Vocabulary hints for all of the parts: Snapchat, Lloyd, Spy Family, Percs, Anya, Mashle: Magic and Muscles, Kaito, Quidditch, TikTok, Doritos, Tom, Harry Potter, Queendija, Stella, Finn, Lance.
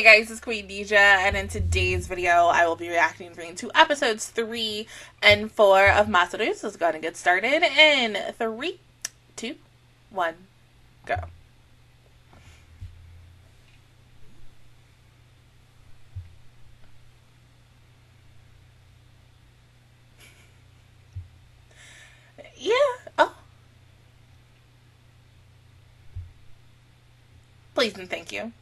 Hey guys, it's Queendija, and in today's video, I will be reacting to episodes 3 and 4 of Mashle. So let's go ahead and get started in 3, 2, 1, go. Yeah, oh. Please and thank you.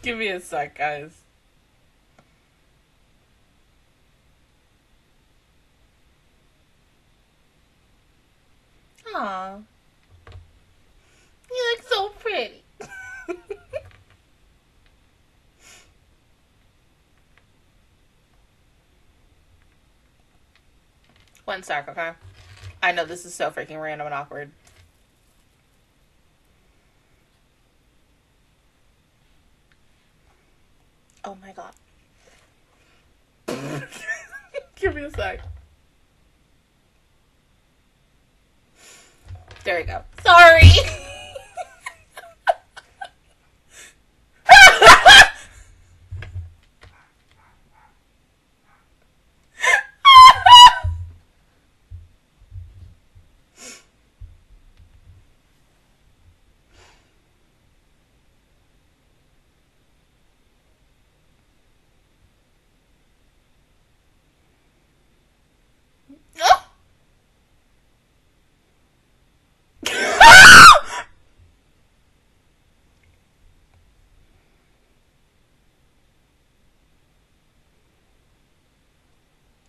Give me a sec, guys. Aww. You look so pretty. One sec, okay? I know this is so freaking random and awkward. Oh my god. Give me a sec. There we go. Sorry!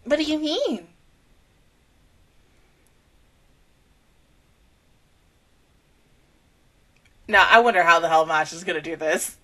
What do you mean? Now, I wonder how the hell Mashle is gonna do this.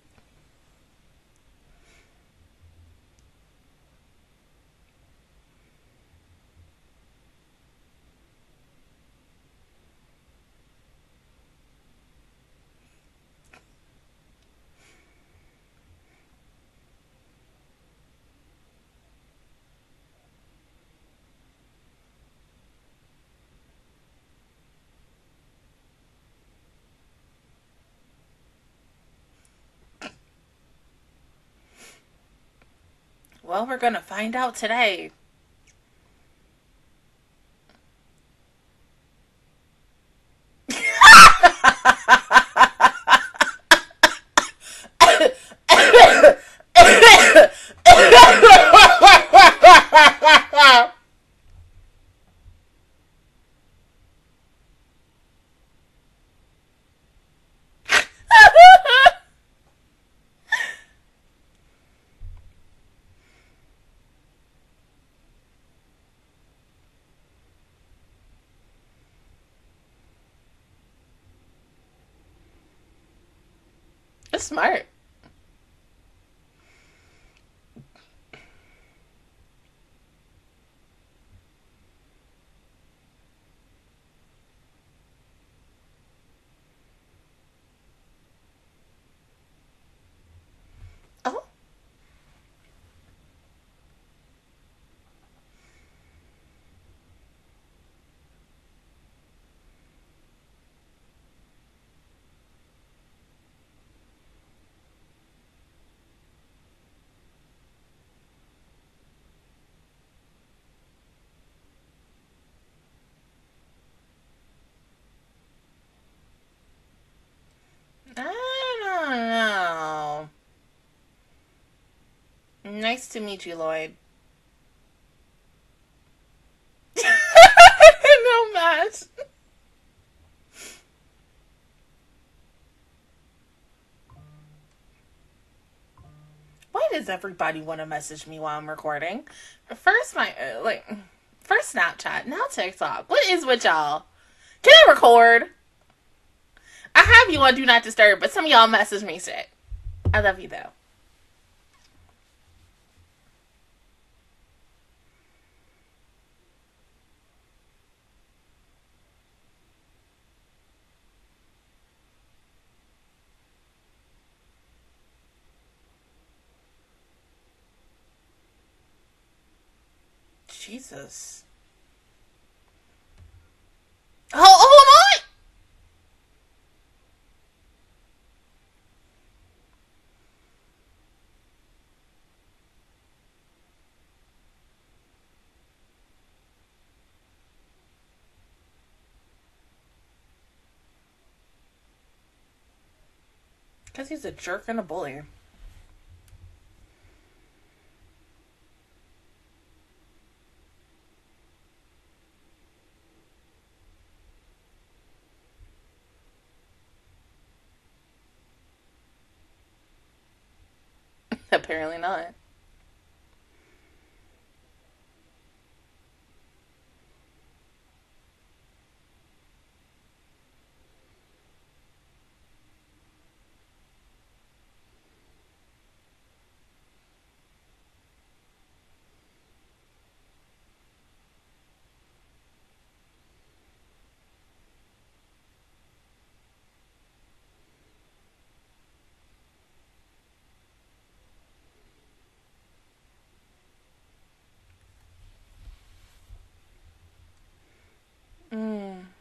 Well, we're gonna find out today. Smart. Nice to meet you, Lloyd. No match. Why does everybody want to message me while I'm recording? First Snapchat, now TikTok. What is with y'all? Can I record? I have you on Do Not Disturb, but some of y'all message me shit. I love you though. Jesus. Oh, hold on! Because he's a jerk and a bully. Apparently not.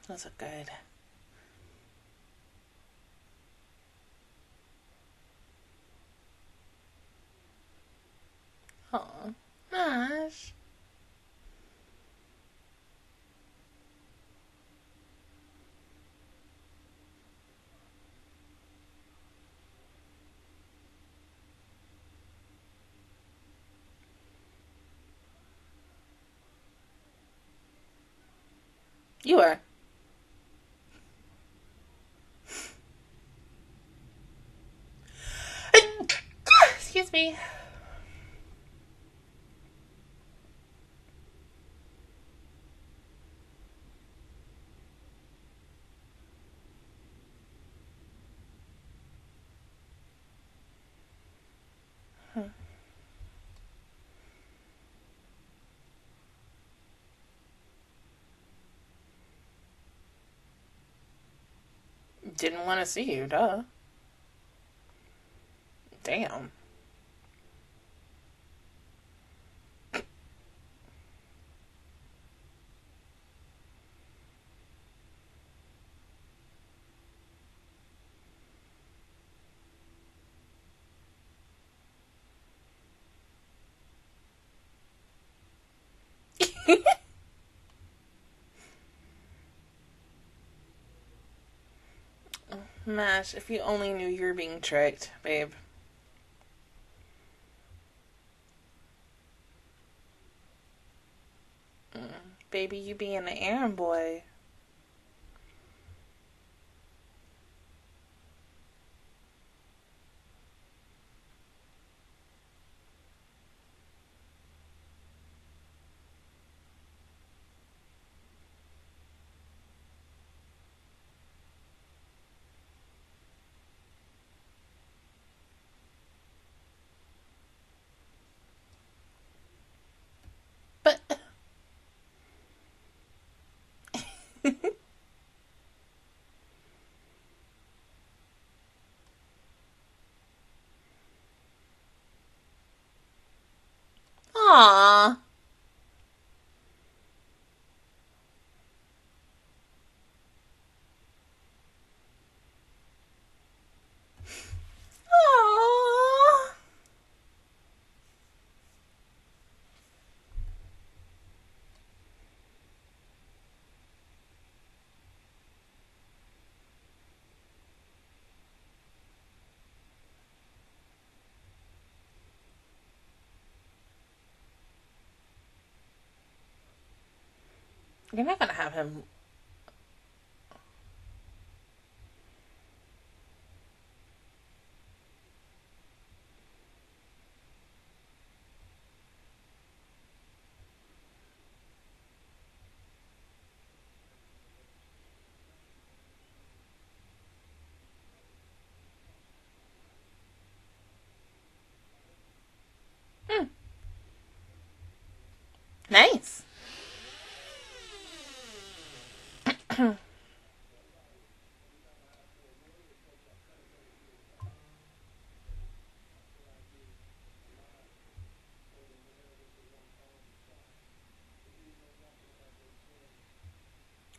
Those are good. Oh, gosh. You are. Excuse me. Didn't want to see you, duh. Damn. Mash, if you only knew you were being tricked, babe. Baby, you being an errand boy. Aww. Aww. You're not going to have him. Nice.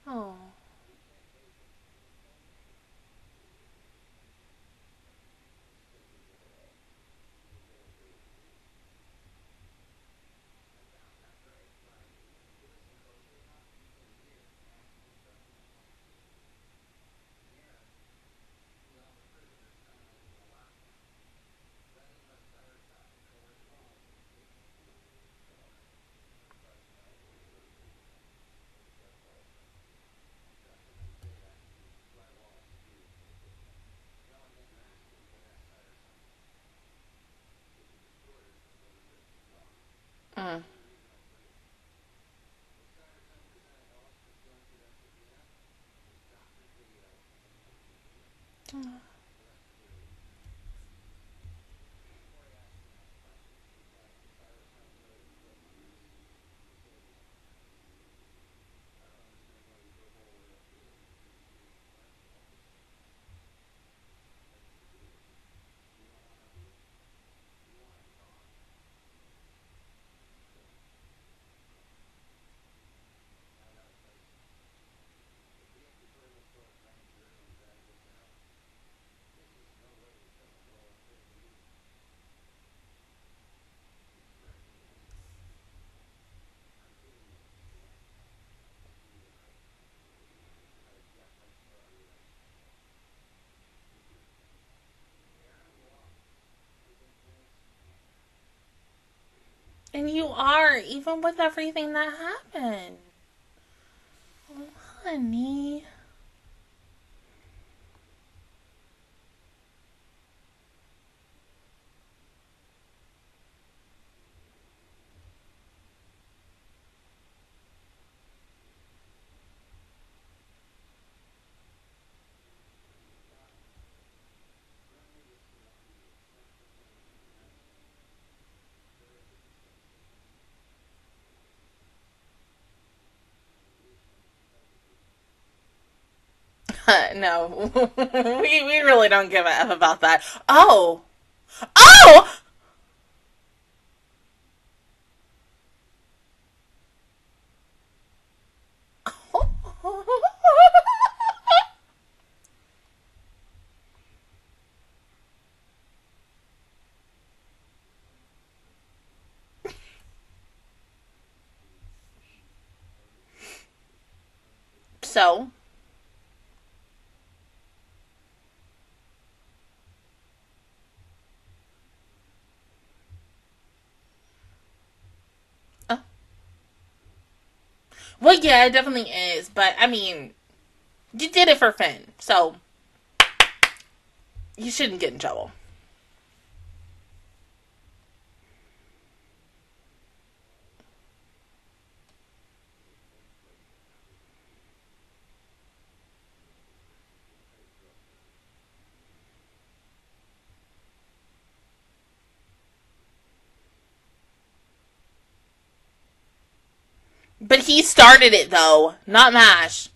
Oh. And you are, even with everything that happened. Oh, honey. No, we really don't give a F about that. Oh! Oh! So... Well, yeah, it definitely is, but, I mean, you did it for Finn, so you shouldn't get in trouble. But he started it, though. Not Mash.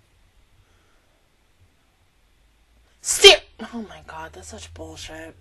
Oh my god, that's such bullshit.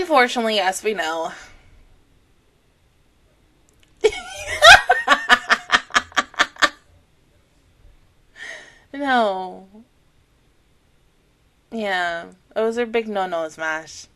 Unfortunately, yes, we know. No. Yeah, those are big no-nos, Mash.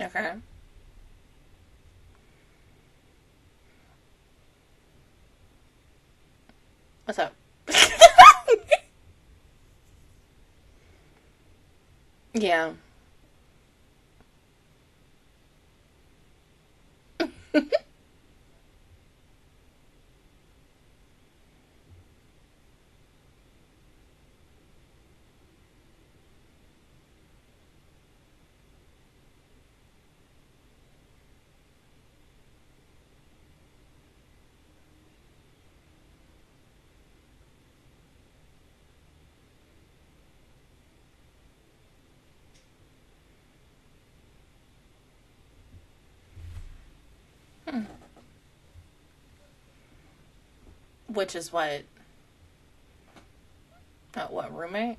Okay. What's up? Yeah. Which is what? Not what, roommate?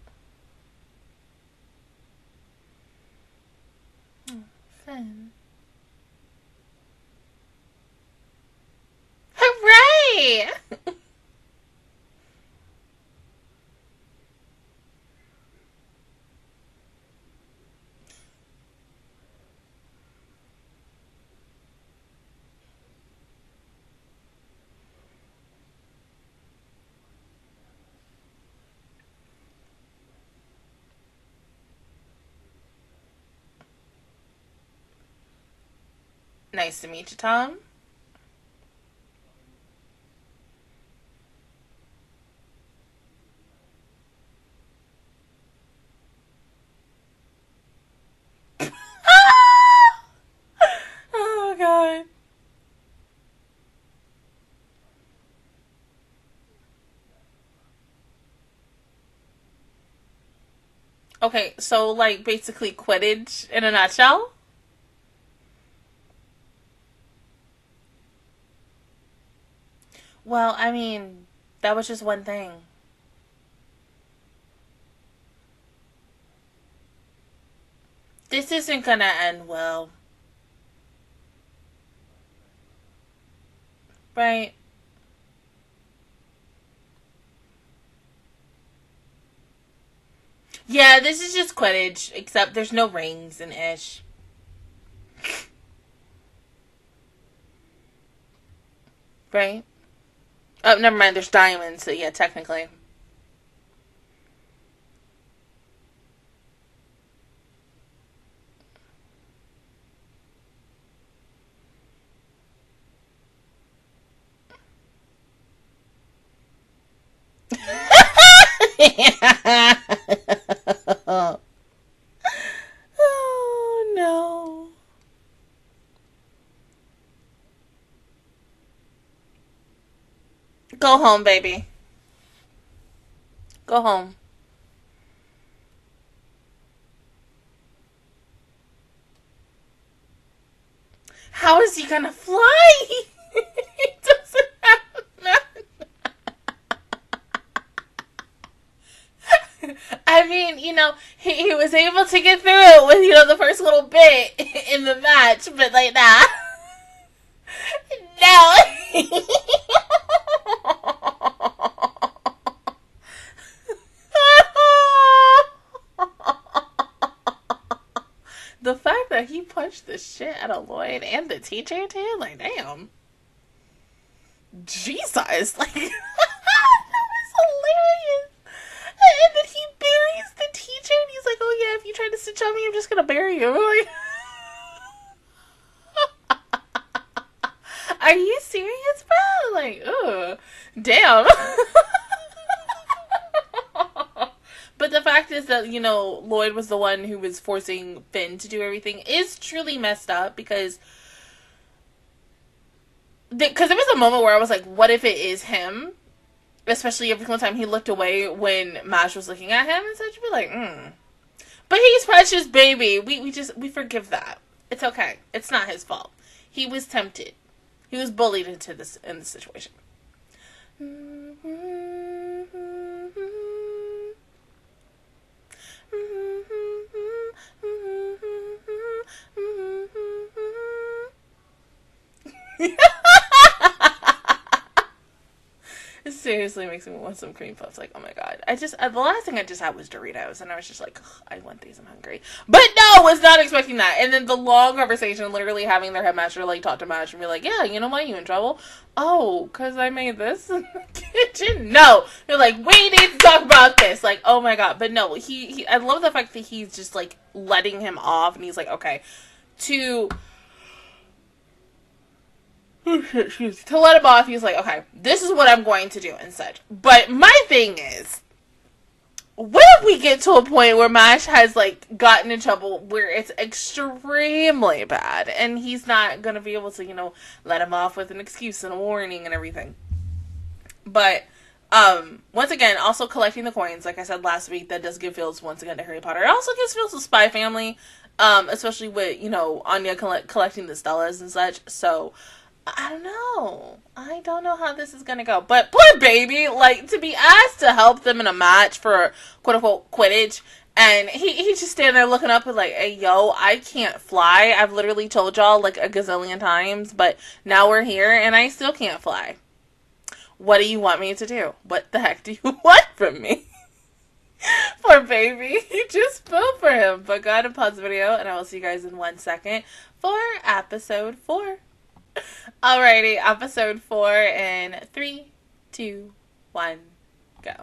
Oh, Finn. Hooray! Nice to meet you, Tom. Oh, God. Okay, so, like, basically Quidditch in a nutshell? Well, I mean, that was just one thing. This isn't gonna end well. Right? Yeah, this is just Quidditch, except there's no rings and ish. Right? Oh, never mind, there's diamonds, so yeah, technically. Oh, no. Go home, baby. Go home. How is he gonna fly? He doesn't have none. I mean, you know, he was able to get through it with, you know, the first little bit in the match, but like, nah. No. The fact that he punched the shit out of Lloyd and the teacher too, like, damn. Jesus, like, that was hilarious. And then he buries the teacher and he's like, oh yeah, if you try to snitch on me, I'm just gonna bury you. Like, are you serious, bro? Like, ooh, damn. But the fact is that, you know, Lloyd was the one who was forcing Finn to do everything is truly messed up, because there was a moment where I was like, what if it is him? Especially every single time he looked away when Mashle was looking at him and such. I'd be like, But he's precious, baby. We forgive that. It's okay. It's not his fault. He was tempted. He was bullied into this, in this situation. It seriously makes me want some cream puffs. Like, oh my god. The last thing I just had was Doritos, and I was just like, I want these, I'm hungry. But no, was not expecting that. And then the long conversation, literally having their headmaster like talk to Mash and be like, yeah, you know why you in trouble? Oh, because I made this in the kitchen? No. They're like, we need to talk about this. Like, oh my god. But no, he I love the fact that he's just like letting him off, and he's like, okay, to let him off, he's like, okay, this is what I'm going to do and such. But my thing is, what if we get to a point where Mash has, like, gotten in trouble where it's extremely bad, and he's not going to be able to, you know, let him off with an excuse and a warning and everything. But, once again, also collecting the coins, like I said last week, that does give feels once again to Harry Potter. It also gives feels to Spy Family, especially with, you know, Anya collecting the Stellas and such, so... I don't know. I don't know how this is gonna go. But poor baby, like, to be asked to help them in a match for quote-unquote Quidditch, and he just standing there looking up and like, hey, yo, I can't fly. I've literally told y'all like a gazillion times, but now we're here and I still can't fly. What do you want me to do? What the heck do you want from me? Poor baby. You just fell for him. But go ahead and pause the video, and I will see you guys in 1 second for episode 4. Alrighty, episode 4 in 3, 2, 1, go.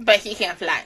But he can't fly.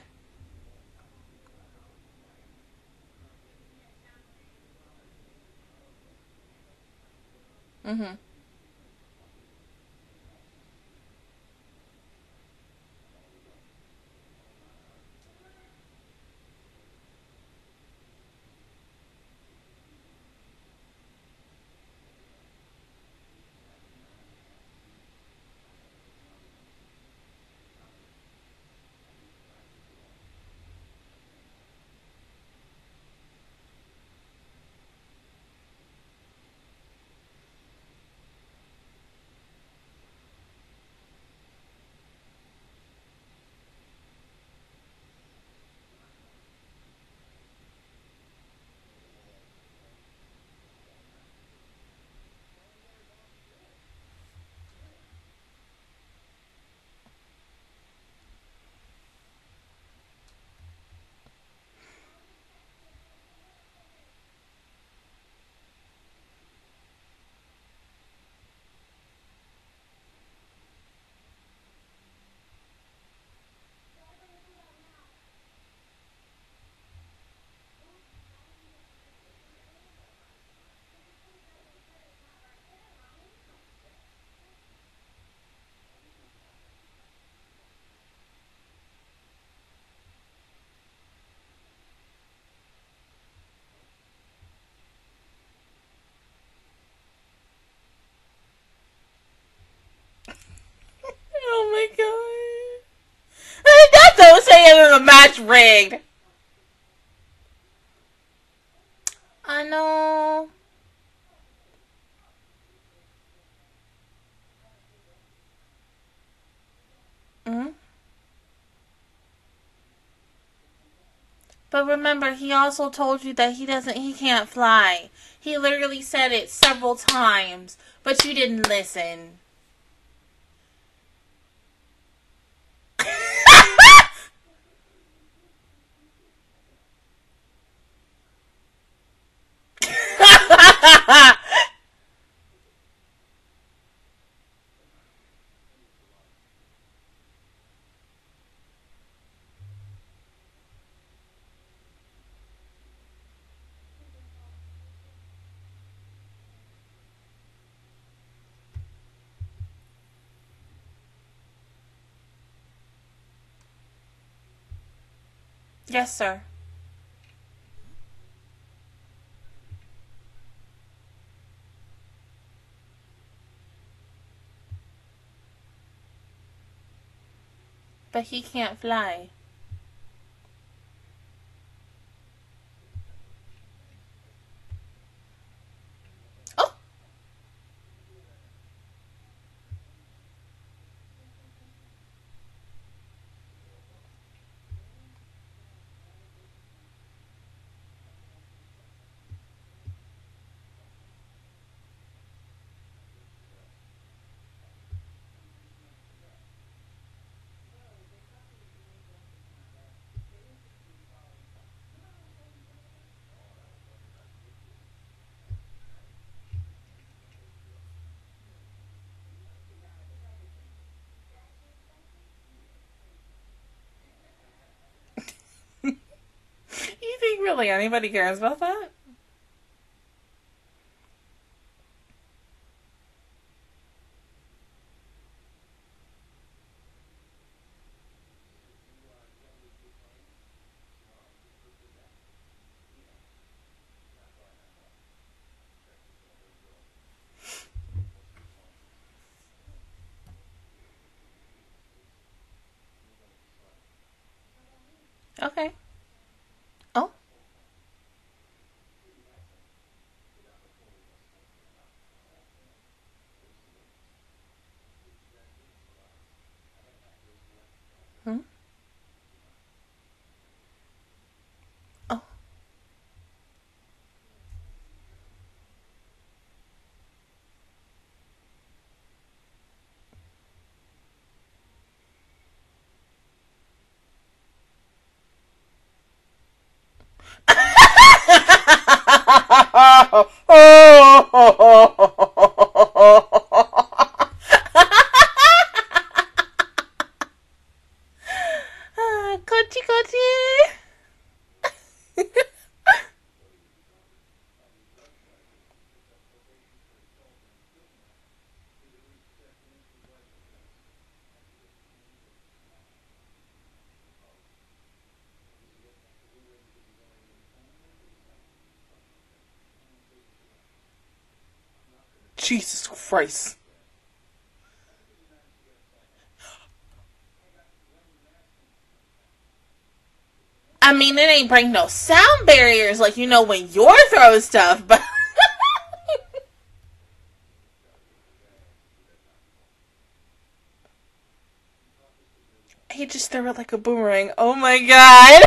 have a match rigged. I know. But remember, he also told you that he can't fly. He literally said it several times, but you didn't listen. Yes, sir. But he can't fly. Really, anybody cares about that? Okay. Jesus Christ. I mean, it ain't bring no sound barriers like, you know, when you're throwing stuff, but... he just threw it like a boomerang. Oh my God.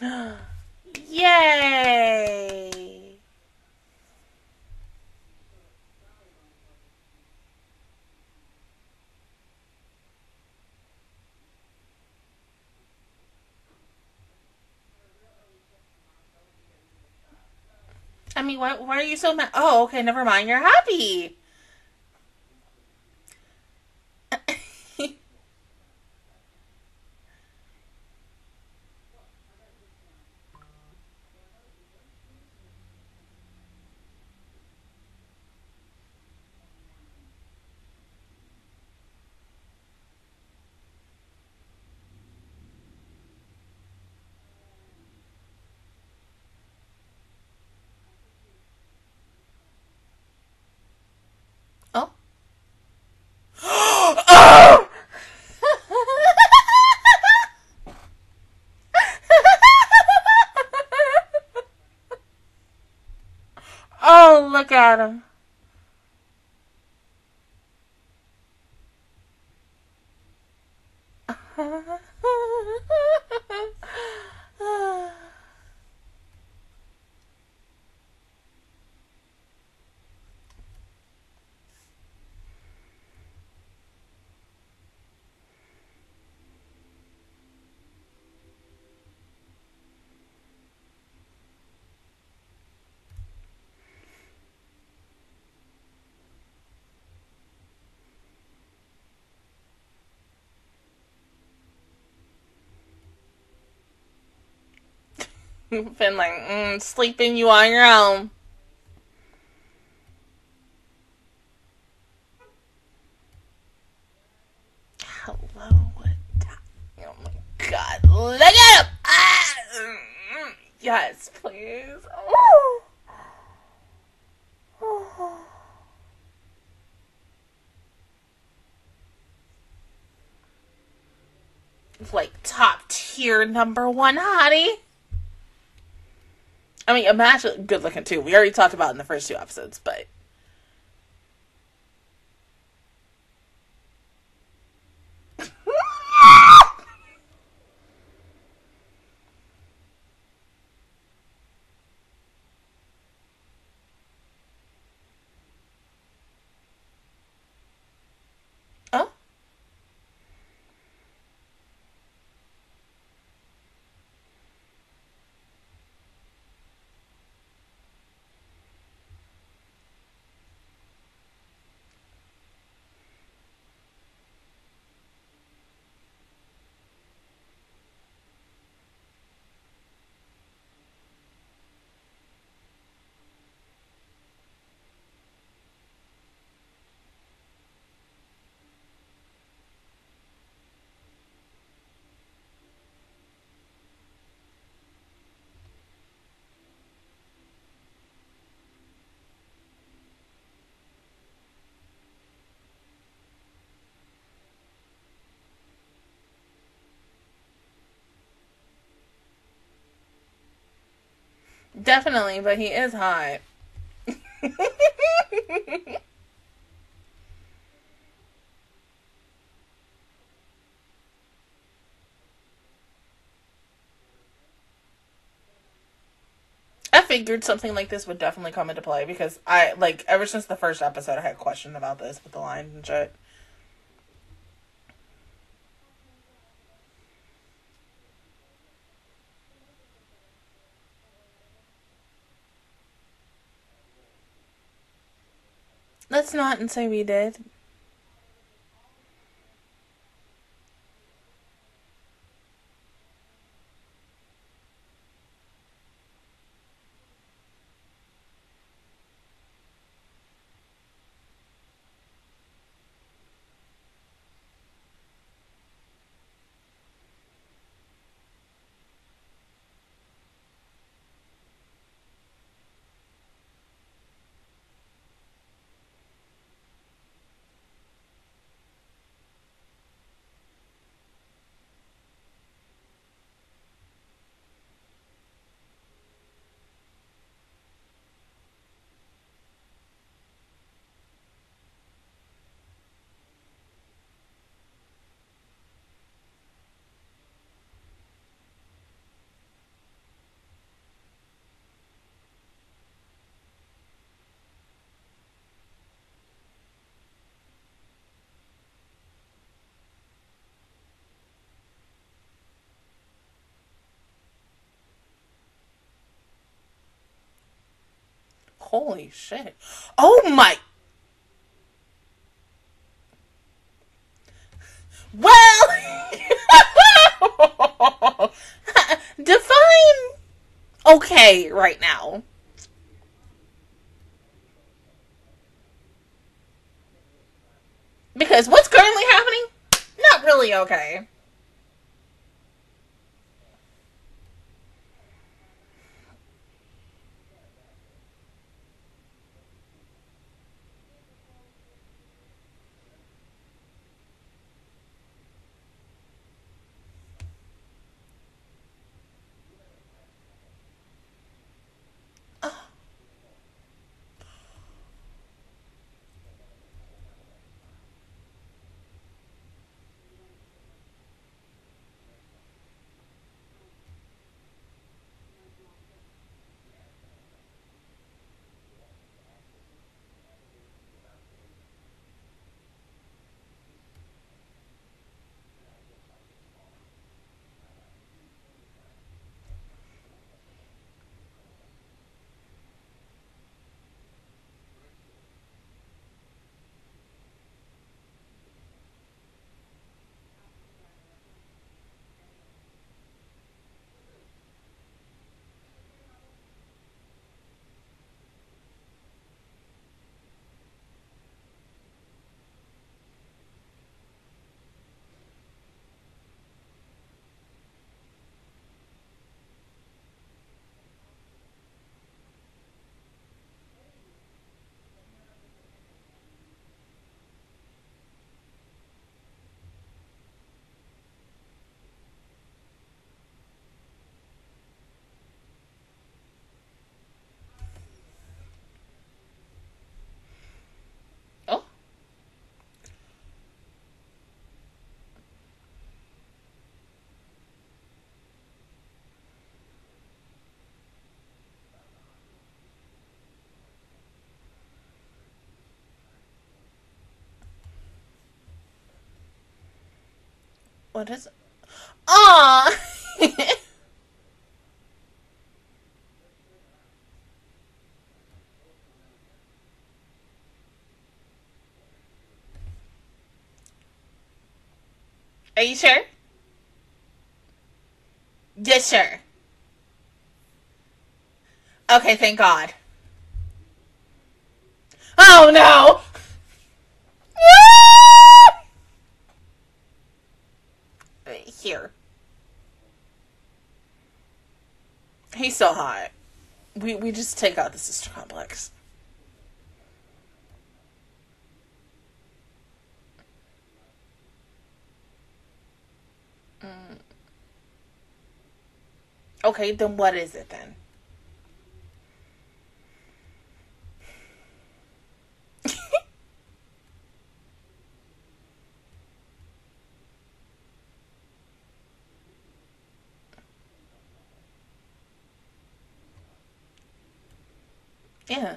Yay! I mean, why are you so mad? Oh, okay, never mind. You're happy. Look at him. Finn like, sleeping you on your own. Hello, oh my God, look at him! Ah! Yes, please. Oh. Oh. Like top tier #1 hottie. I mean, imagine good looking too. We already talked about it in the first 2 episodes, but definitely, but he is hot. I figured something like this would definitely come into play because I, like, ever since the first episode, I had questioned about this with the lines and shit. Let's not and say we did. Holy shit. Oh my. Well. Define okay right now. Because what's currently happening? Not really okay. What is it? Aww! Are you sure? Yes, sure. Okay, thank God. Oh no! Here. He's so hot. We just take out the sister complex. Okay, then what is it then? Yeah.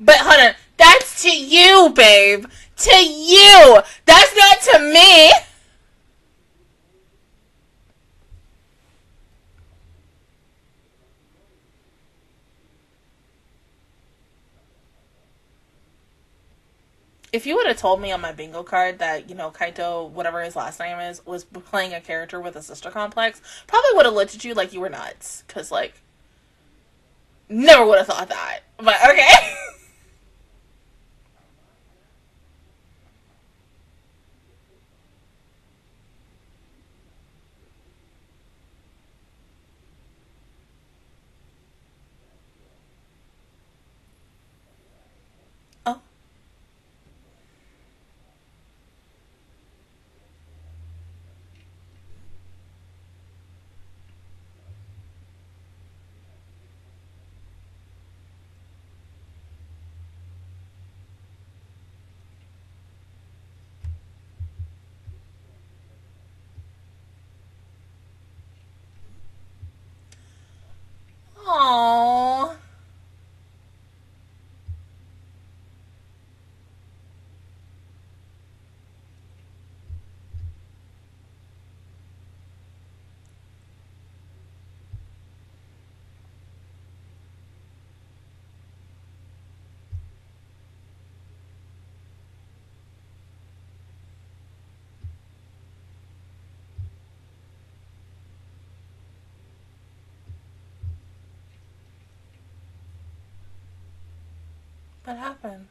But hold on, that's to you, babe. To you. That's not to me. If you would have told me on my bingo card that, Kaito, whatever his last name is, was playing a character with a sister complex, probably would have looked at you like you were nuts. 'Cause, never would have thought that. But, okay. Oh. What happened?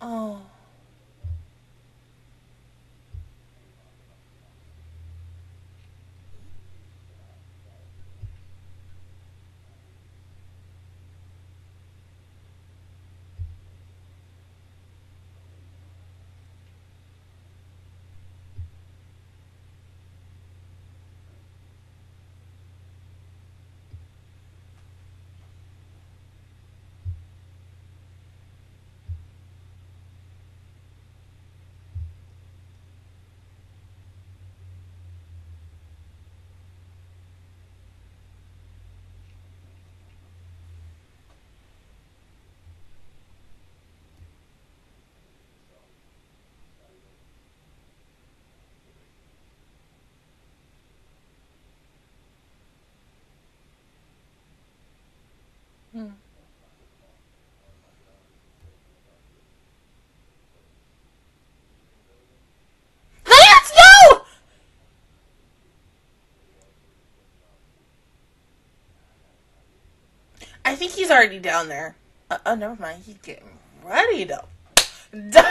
Oh. Lance, no! I think he's already down there. Oh, never mind. He's getting ready to dive.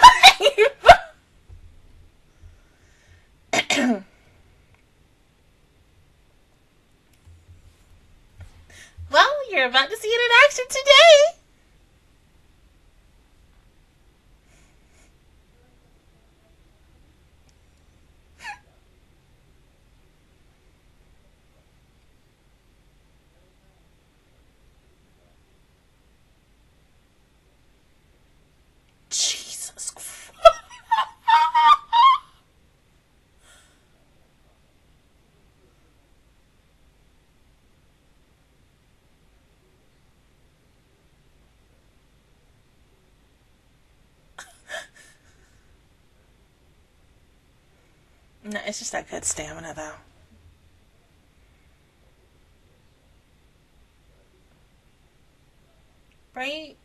You're about to see it in action today. Jesus Christ. No, it's just that good stamina, though. Right?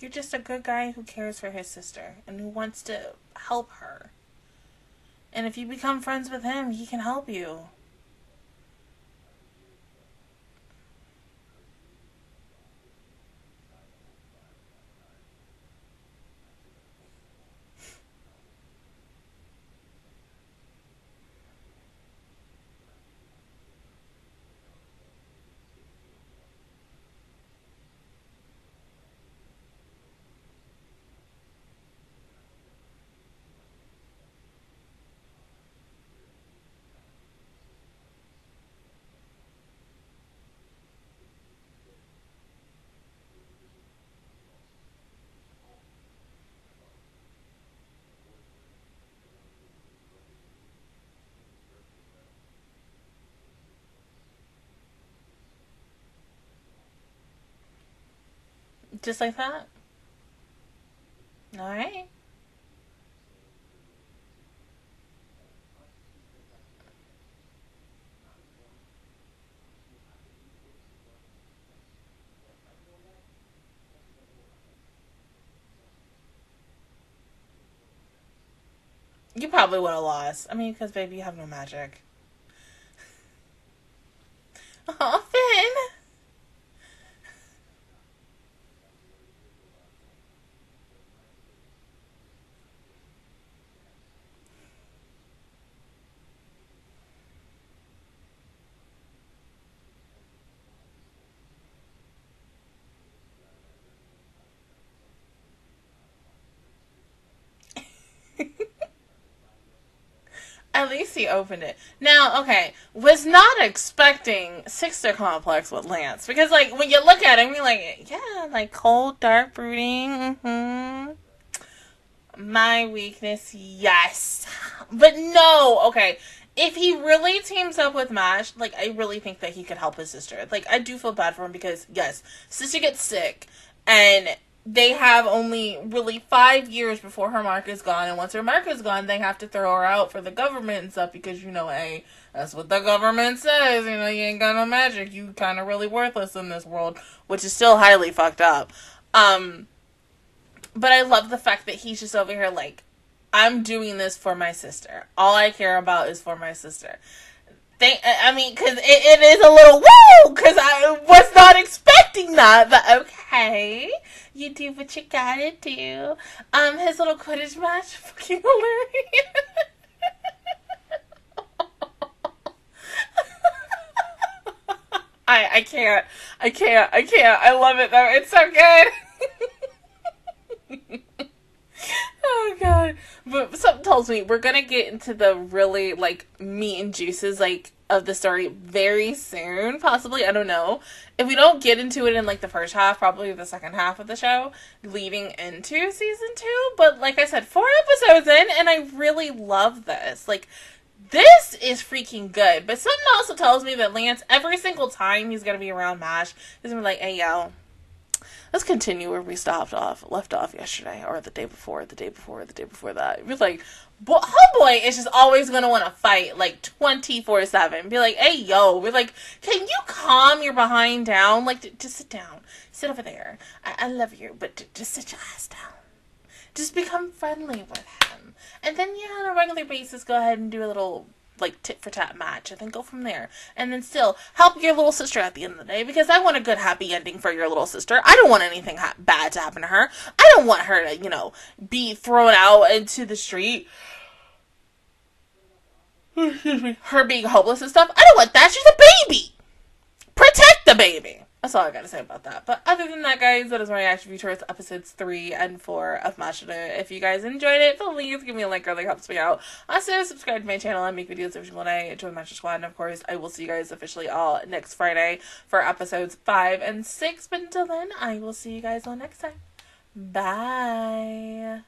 You're just a good guy who cares for his sister and who wants to help her. And if you become friends with him, he can help you. Just like that? All right. You probably would have lost. I mean, because, baby, you have no magic. Oh, Finn! At least he opened it. Now, okay, was not expecting sister complex with Lance. Because, like, when you look at him, you're like, yeah, like, cold, dark, brooding. Mm-hmm. My weakness, yes. But no, okay, if he really teams up with Mash, like, I really think that he could help his sister. Like, I do feel bad for him because, yes, sister gets sick, and they have only really 5 years before her mark is gone, and once her mark is gone, they have to throw her out for the government and stuff because, you know, hey, that's what the government says, you know, you ain't got no magic, you kind of really worthless in this world, which is still highly fucked up. But I love the fact that he's just over here like, I'm doing this for my sister. All I care about is for my sister. I mean, because it is a little woo, because I was not expecting that, but okay. You do what you gotta do. His little Quidditch match, fucking hilarious. I can't. I love it though. It's so good. Oh god. But something tells me we're gonna get into the really like meat and juices like of the story very soon, possibly. I don't know. If we don't get into it in like the first half, probably the second half of the show, leading into season 2. But like I said, 4 episodes in and I really love this. Like this is freaking good. But something also tells me that Lance, every single time he's gonna be around Mash, he's gonna be like, hey yo, let's continue where we left off yesterday, or the day before that. It was like, homeboy is just always going to want to fight, like, 24/7. Be like, hey, yo, we're like, can you calm your behind down? Like, just sit down. Sit over there. I love you, but just sit your ass down. Just become friendly with him. And then, yeah, on a regular basis, go ahead and do a little, like, tit-for-tat match, and then go from there, and then still help your little sister at the end of the day, because I want a good happy ending for your little sister. I don't want anything bad to happen to her. I don't want her to, you know, be thrown out into the street, her being hopeless and stuff. I don't want that. She's a baby. Protect the baby. That's all I gotta say about that. But other than that, guys, that is my reaction towards episodes 3 and 4 of Mashle. If you guys enjoyed it, please give me a like. It really helps me out. Also, subscribe to my channel. I make videos every single day. Join Mashle Squad. And of course, I will see you guys officially all next Friday for episodes 5 and 6. But until then, I will see you guys all next time. Bye.